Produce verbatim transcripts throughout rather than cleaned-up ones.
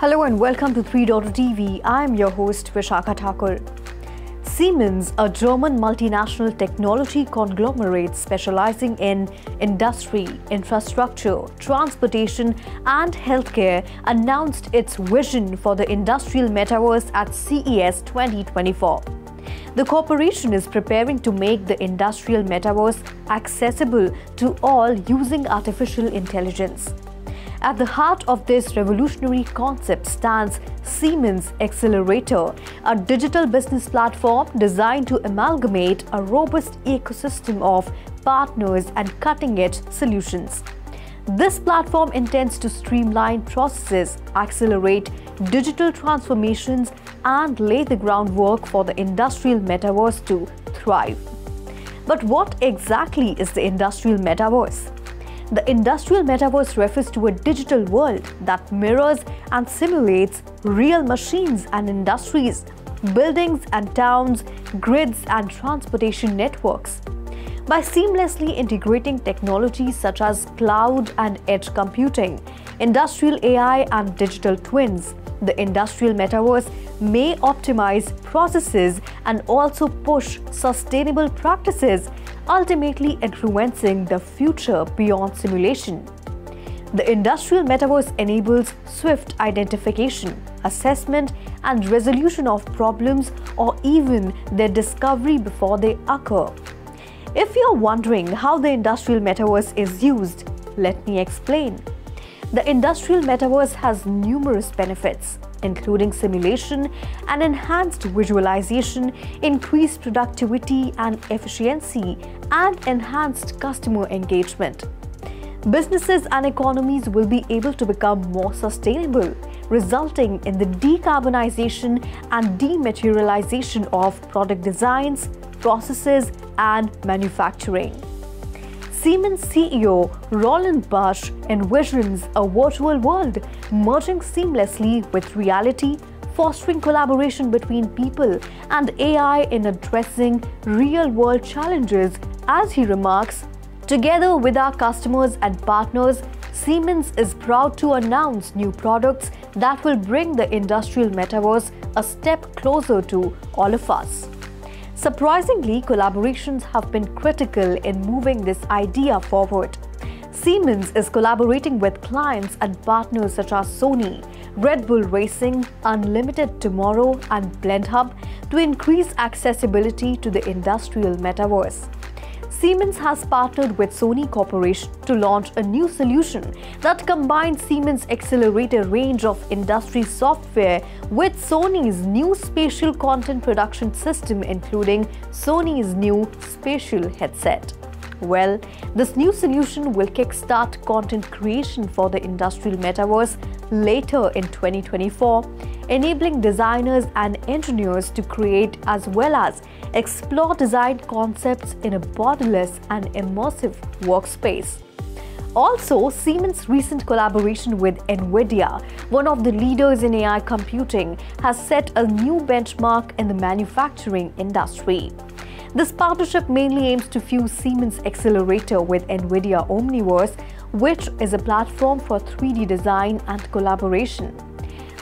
Hello and welcome to three dot T V. I am your host Vishaka Thakur. Siemens, a German multinational technology conglomerate specializing in industry, infrastructure, transportation and healthcare, announced its vision for the industrial metaverse at C E S twenty twenty-four. The corporation is preparing to make the industrial metaverse accessible to all using artificial intelligence. At the heart of this revolutionary concept stands Siemens Accelerator, a digital business platform designed to amalgamate a robust ecosystem of partners and cutting-edge solutions. This platform intends to streamline processes, accelerate digital transformations, and lay the groundwork for the industrial metaverse to thrive. But what exactly is the industrial metaverse? The industrial metaverse refers to a digital world that mirrors and simulates real machines and industries, buildings and towns, grids and transportation networks. By seamlessly integrating technologies such as cloud and edge computing, industrial A I and digital twins, the industrial metaverse may optimize processes and also push sustainable practices, ultimately influencing the future beyond simulation. The industrial metaverse enables swift identification, assessment, and resolution of problems or even their discovery before they occur. If you're wondering how the industrial metaverse is used, let me explain. The industrial metaverse has numerous benefits, including simulation and enhanced visualization, increased productivity and efficiency, and enhanced customer engagement. Businesses and economies will be able to become more sustainable, resulting in the decarbonization and dematerialization of product designs, processes, and manufacturing. Siemens C E O Roland Busch envisions a virtual world merging seamlessly with reality, fostering collaboration between people and A I in addressing real-world challenges. As he remarks, "Together with our customers and partners, Siemens is proud to announce new products that will bring the industrial metaverse a step closer to all of us." Surprisingly, collaborations have been critical in moving this idea forward. Siemens is collaborating with clients and partners such as Sony, Red Bull Racing, Unlimited Tomorrow, and BlendHub to increase accessibility to the industrial metaverse. Siemens has partnered with Sony Corporation to launch a new solution that combines Siemens Accelerator range of industry software with Sony's new spatial content production system, including Sony's new spatial headset. Well, this new solution will kickstart content creation for the industrial metaverse later in twenty twenty-four, enabling designers and engineers to create as well as explore design concepts in a borderless and immersive workspace. Also, Siemens' recent collaboration with NVIDIA, one of the leaders in A I computing, has set a new benchmark in the manufacturing industry. This partnership mainly aims to fuse Siemens Accelerator with NVIDIA Omniverse, which is a platform for three D design and collaboration.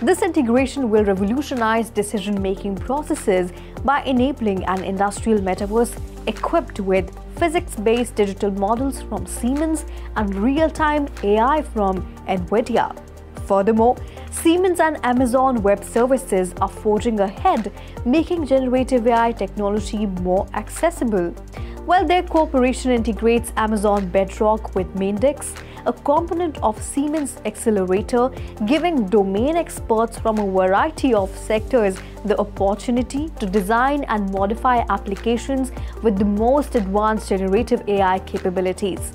This integration will revolutionize decision-making processes by enabling an industrial metaverse equipped with physics-based digital models from Siemens and real-time A I from NVIDIA. Furthermore, Siemens and Amazon Web Services are forging ahead, making generative A I technology more accessible. While their cooperation integrates Amazon Bedrock with Mendix, a component of Siemens Accelerator, giving domain experts from a variety of sectors the opportunity to design and modify applications with the most advanced generative A I capabilities.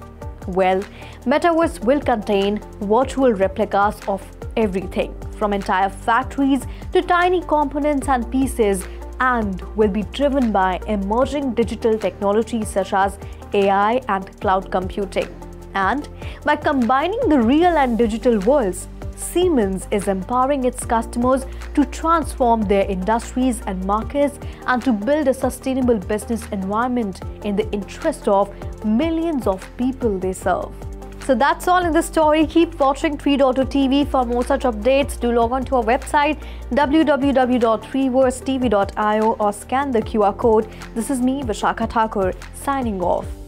Well, metaverse will contain virtual replicas of everything, from entire factories to tiny components and pieces, and will be driven by emerging digital technologies such as A I and cloud computing. And by combining the real and digital worlds, Siemens is empowering its customers to transform their industries and markets and to build a sustainable business environment in the interest of millions of people they serve. So that's all in this story. Keep watching three dot oh T V for more such updates. Do log on to our website w w w dot three verse t v dot i o or scan the Q R code. This is me, Vishaka Thakur, signing off.